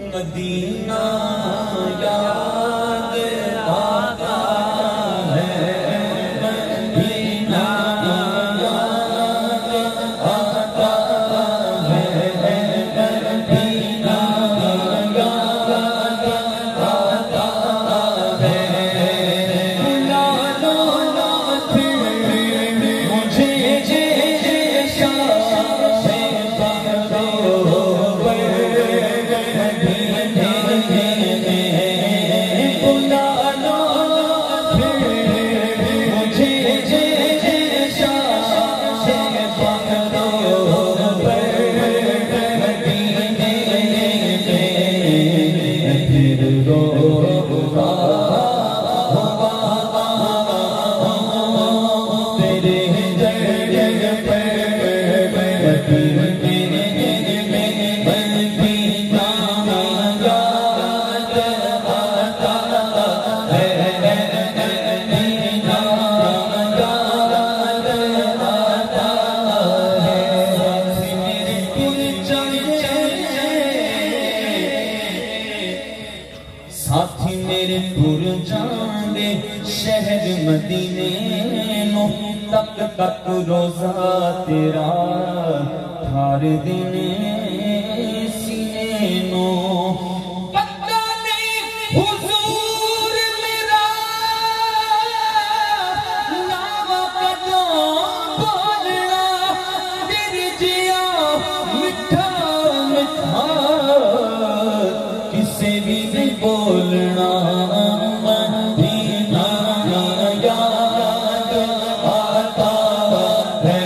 مدینہ یاد آتا ہے مدینہ یاد آتا ہے مدینہ یاد آتا ہے بھلا لو نا پھر مجھے ساتھی میرے پور جان دے شہر مدینے نو تک تک روزہ تیرا ٹھار دینے سینے نو پتہ نہیں حضور میرا نام کدوں بولنا در جیا مٹھا مٹھا کسے بھی نہیں بولنا مدینہ یاد آتا ہے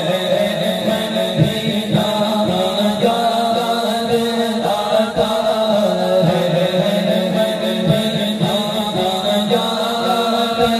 مدینہ یاد آتا ہے مدینہ یاد آتا ہے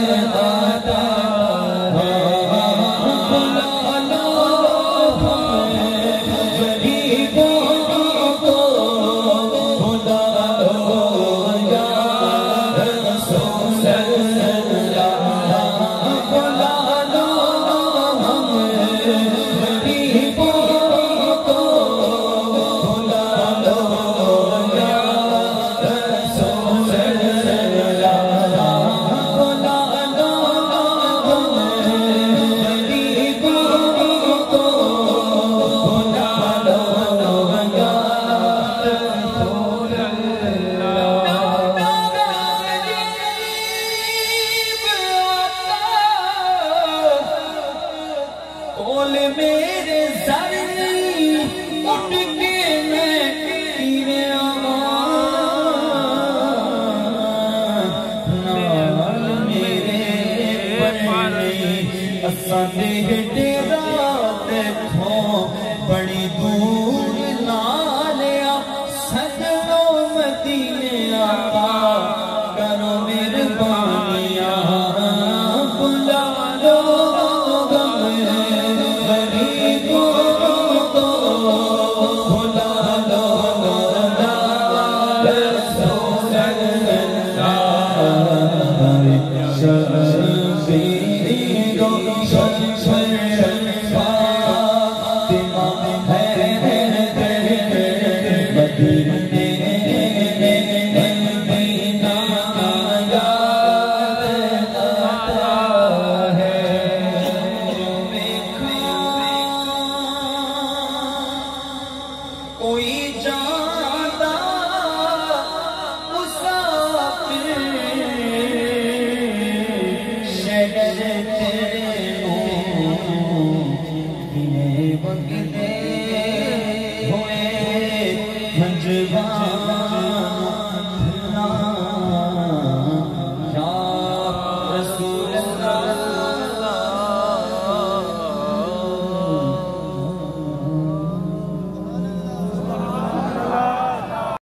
میرے زرنی اٹھ کے میں تیرے آمان نال میرے پرنی اساں دے ڈیرا دیکھو بڑی دور نالیا سجدو مدینے آقا کرو مہربانیاں بلا لو Thank you.